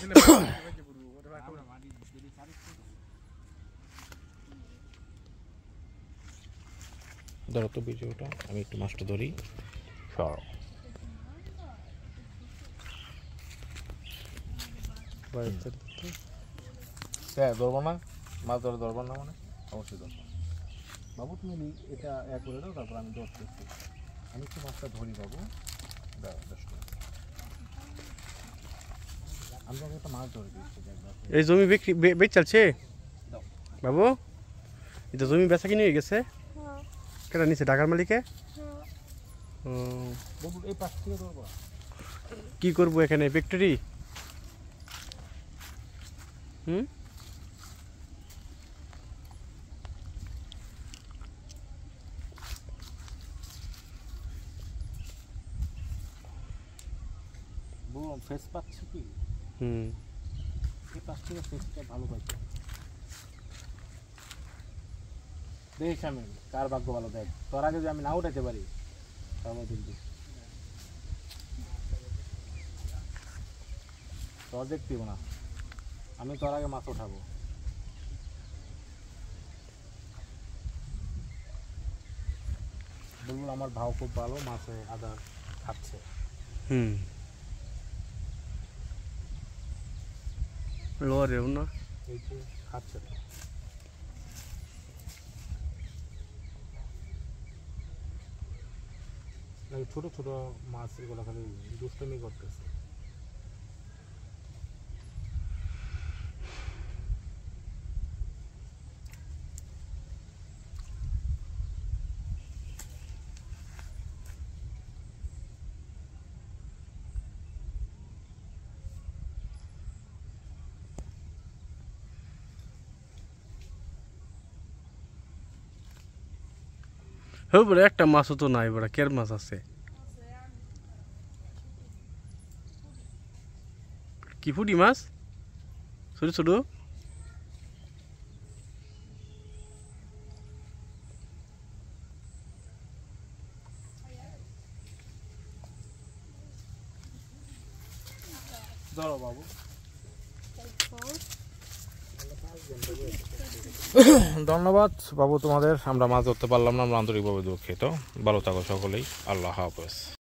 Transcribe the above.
ধরো তো ভিডিওটা আমি একটু মাছটা ধরি সরো ধরবো না মাছ ধরে ধরবো না মানে অবশ্যই ধরবো বাবু তুমি এটা এক করে দাও তারপর আমি ধরতে আমি একটু মাছটা ধরি বাবু আমি একটা মাছ ধরে এই জমি বিক্রি বেচ চলছে বাবু এটা জমি বেচা কিনে হয়ে গেছে কেটা নিছে ঢাকার মালিকে কি করবো এখানে ফ্যাক্টরি ভালো পাইছে দেখ আমি কার ভাগ্য ভালো দেখ তোর আগে যদি আমি না উঠাইতে পারি তাহলে দেখবি তোর দেখতেব না আমি তোর আগে মাছ উঠাবো বলুন আমার ভাও খুব ভালো মাছে আদা খাচ্ছে লরেও না খাচ্ছে ছোট ছোট মাছ এগুলো খালি দুষ্টমি করতেছে হ্যাঁ বড় একটা মাছও তো নাই বড় কের মাছ আছে কি ফুটি মাছ ছোট ছোট ধরো বাবু ধন্যবাদ বাবু তোমাদের আমরা মাছ ধরতে পারলাম না আমরা আন্তরিকভাবে দুঃখিত ভালো থাকো সকলেই আল্লাহ হাফেজ।